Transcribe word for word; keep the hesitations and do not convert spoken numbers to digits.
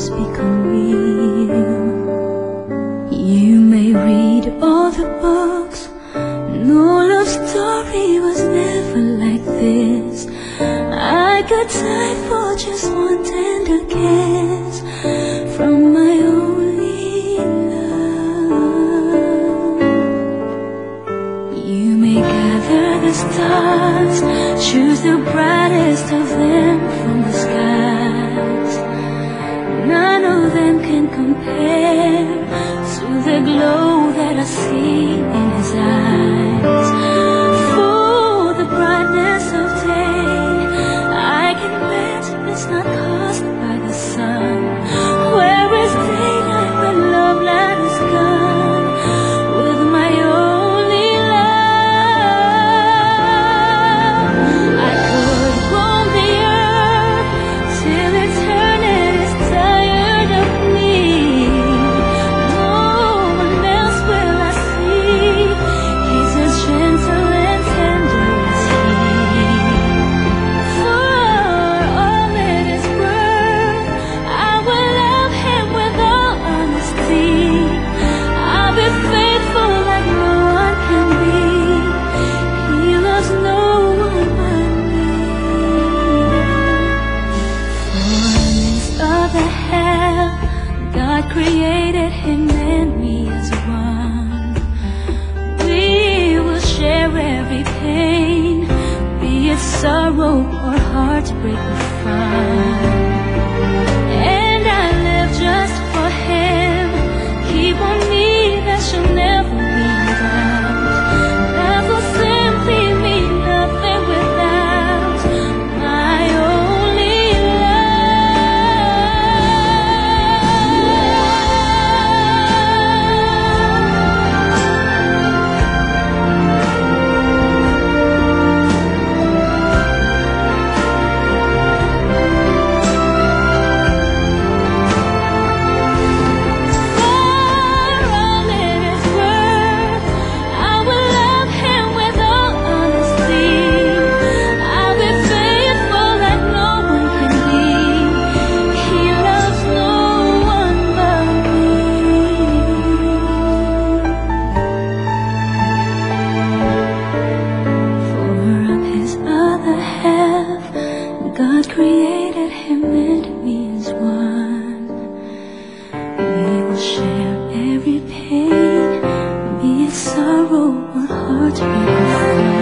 dreams become real. You may read all the books, no love story was never like this. I got time for just one tender kiss from my only love. You may gather the stars, choose the brightest of them from the skies. None of them can compare to the glow that I see in his eyes. For the brightness of day, I can bet it's not caused by the sun. Where is daylight when love light is gone? With my only love, I could roam the earth till eternity's tired of me. No one else will I see. He's as gentle and tender as he. For all that is worth, I will love him with all honesty. I'll be faithful like no one can be. He loves no one but me. For in his other half, God created him and me as one. We will share every pain, be it sorrow or heartbreak or fun. And I live just for him. Keep on me, that shall never be enough. Love will simply mean nothing without my only love. Sorrow or heartbreak.